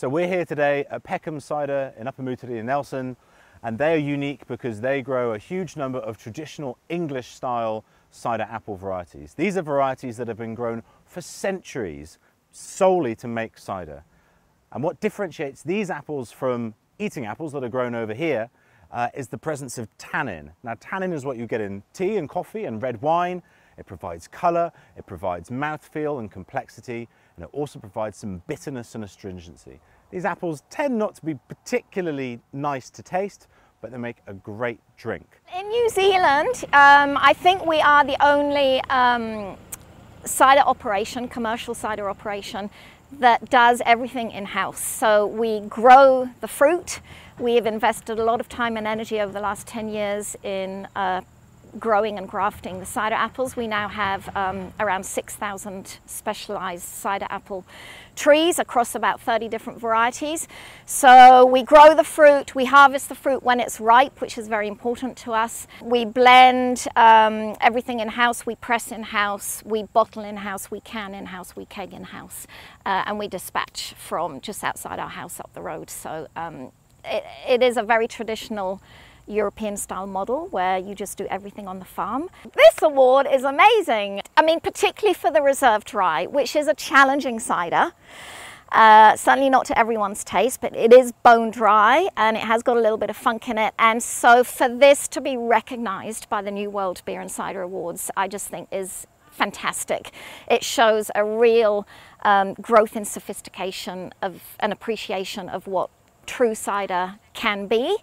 So we're here today at Peckhams Cider in Upper Muteri in Nelson, and they are unique because they grow a huge number of traditional English style cider apple varieties. These are varieties that have been grown for centuries solely to make cider. And what differentiates these apples from eating apples that are grown over here is the presence of tannin. Now, tannin is what you get in tea and coffee and red wine. It provides colour, it provides mouthfeel and complexity, and it also provides some bitterness and astringency. These apples tend not to be particularly nice to taste, but they make a great drink. In New Zealand, I think we are the only cider operation, commercial cider operation, that does everything in-house. So we grow the fruit. We have invested a lot of time and energy over the last 10 years in growing and grafting the cider apples. We now have around 6,000 specialized cider apple trees across about 30 different varieties. So we grow the fruit, we harvest the fruit when it's ripe, which is very important to us. We blend everything in-house, we press in-house, we bottle in-house, we can in-house, we keg in-house, and we dispatch from just outside our house up the road. So it is a very traditional European style model where you just do everything on the farm. This award is amazing. I mean, particularly for the Reserve Rye, which is a challenging cider. Certainly not to everyone's taste, but it is bone dry and it has got a little bit of funk in it. And so for this to be recognized by the New World Beer and Cider Awards, I just think is fantastic. It shows a real growth in sophistication of an appreciation of what true cider can be.